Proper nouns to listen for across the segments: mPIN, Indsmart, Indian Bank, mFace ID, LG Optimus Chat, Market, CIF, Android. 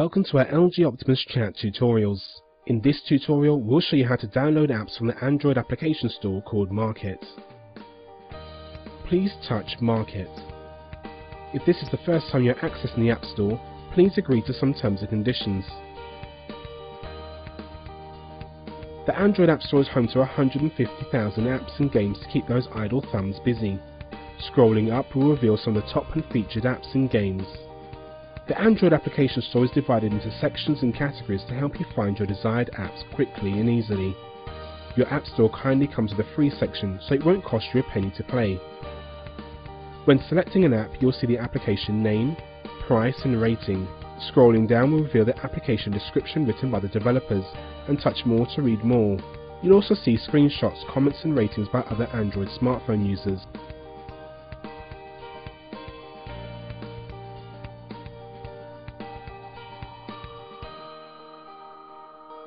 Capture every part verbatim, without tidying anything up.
Welcome to our L G Optimus Chat tutorials. In this tutorial we'll show you how to download apps from the Android application store called Market. Please touch Market. If this is the first time you're accessing the App Store, please agree to some terms and conditions. The Android App Store is home to one hundred fifty thousand apps and games to keep those idle thumbs busy. Scrolling up will reveal some of the top and featured apps and games. The Android application store is divided into sections and categories to help you find your desired apps quickly and easily. Your app store kindly comes with a free section, so it won't cost you a penny to play. When selecting an app, you'll see the application name, price and rating. Scrolling down will reveal the application description written by the developers, and touch more to read more. You'll also see screenshots, comments and ratings by other Android smartphone users.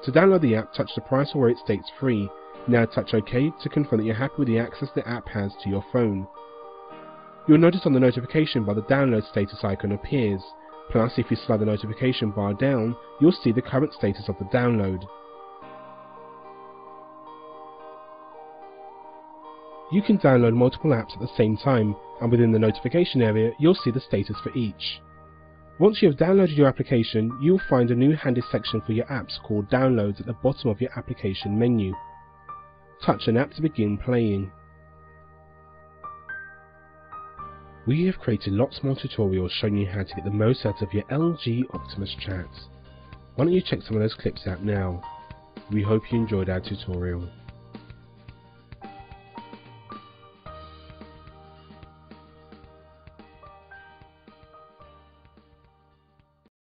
To download the app, touch the price or where it states free. Now touch OK to confirm that you're happy with the access the app has to your phone. You'll notice on the notification bar the download status icon appears. Plus, if you slide the notification bar down, you'll see the current status of the download. You can download multiple apps at the same time, and within the notification area you'll see the status for each. Once you have downloaded your application, you will find a new handy section for your apps called Downloads at the bottom of your application menu. Touch an app to begin playing. We have created lots more tutorials showing you how to get the most out of your L G Optimus Chat. Why don't you check some of those clips out now? We hope you enjoyed our tutorial.